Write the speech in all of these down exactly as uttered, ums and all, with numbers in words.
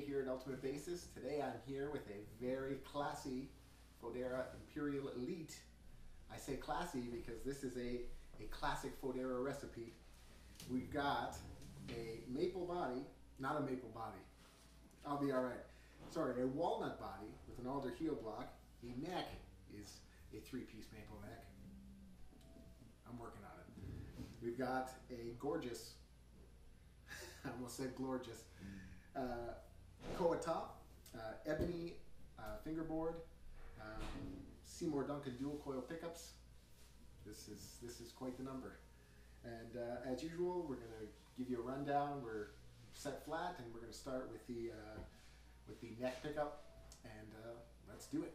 day here at Ultimate Basses. Today I'm here with a very classy Fodera Imperial Elite. I say classy because this is a, a classic Fodera recipe. We've got a maple body, not a maple body, I'll be all right. Sorry, a walnut body with an alder heel block. The neck is a three-piece maple neck. I'm working on it. We've got a gorgeous, I almost said gorgeous, uh, Koa top, uh, ebony uh, fingerboard, um, Seymour Duncan dual coil pickups. This is this is quite the number. And uh, as usual, we're going to give you a rundown. We're set flat, and we're going to start with the uh, with the neck pickup, and uh, let's do it.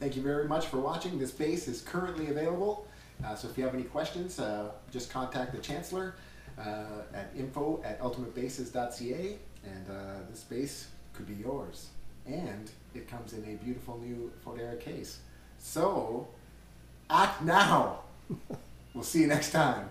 Thank you very much for watching. This bass is currently available, uh, so if you have any questions, uh, just contact the Chancellor uh, at info at ultimate basses dot c a, and uh, this bass could be yours. And it comes in a beautiful new Fodera case. So, act now! We'll see you next time.